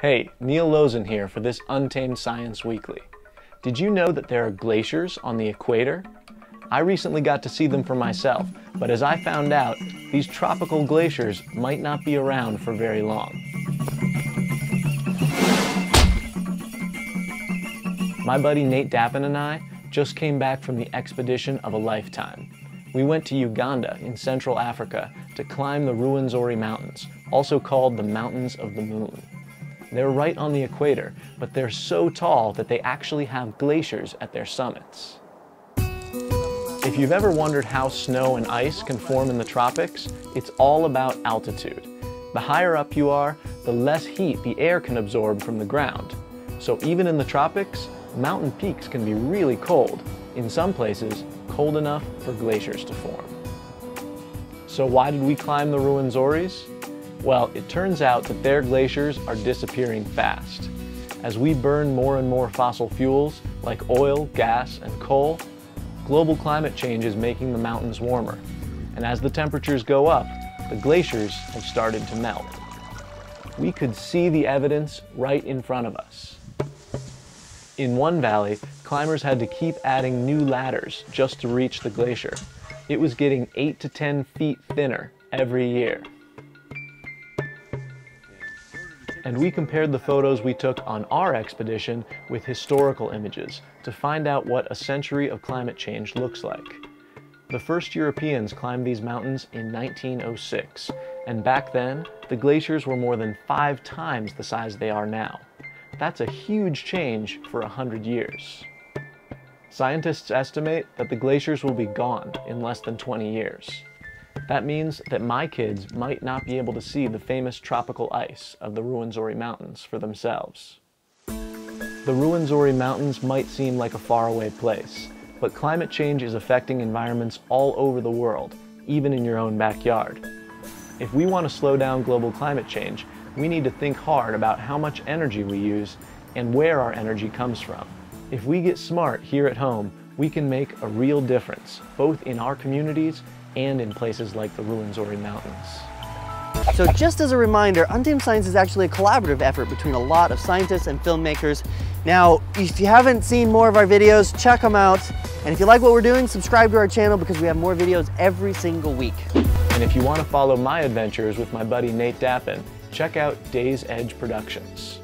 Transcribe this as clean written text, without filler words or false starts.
Hey, Neil Losin here for this Untamed Science Weekly. Did you know that there are glaciers on the equator? I recently got to see them for myself, but as I found out, these tropical glaciers might not be around for very long. My buddy Nate Dappen and I just came back from the expedition of a lifetime. We went to Uganda in Central Africa to climb the Rwenzori Mountains, also called the Mountains of the Moon. They're right on the equator, but they're so tall that they actually have glaciers at their summits. If you've ever wondered how snow and ice can form in the tropics, it's all about altitude. The higher up you are, the less heat the air can absorb from the ground. So even in the tropics, mountain peaks can be really cold, in some places cold enough for glaciers to form. So why did we climb the Rwenzoris? Well, it turns out that their glaciers are disappearing fast. As we burn more and more fossil fuels, like oil, gas, and coal, global climate change is making the mountains warmer. And as the temperatures go up, the glaciers have started to melt. We could see the evidence right in front of us. In one valley, climbers had to keep adding new ladders just to reach the glacier. It was getting 8 to 10 feet thinner every year. And we compared the photos we took on our expedition with historical images to find out what a century of climate change looks like. The first Europeans climbed these mountains in 1906, and back then, the glaciers were more than 5 times the size they are now. That's a huge change for 100 years. Scientists estimate that the glaciers will be gone in less than 20 years. That means that my kids might not be able to see the famous tropical ice of the Rwenzori Mountains for themselves. The Rwenzori Mountains might seem like a faraway place, but climate change is affecting environments all over the world, even in your own backyard. If we want to slow down global climate change, we need to think hard about how much energy we use and where our energy comes from. If we get smart here at home, we can make a real difference, both in our communities and in places like the Rwenzori Mountains. So just as a reminder, Untamed Science is actually a collaborative effort between a lot of scientists and filmmakers. Now, if you haven't seen more of our videos, check them out. And if you like what we're doing, subscribe to our channel because we have more videos every single week. And if you want to follow my adventures with my buddy Nate Dappen, check out Day's Edge Productions.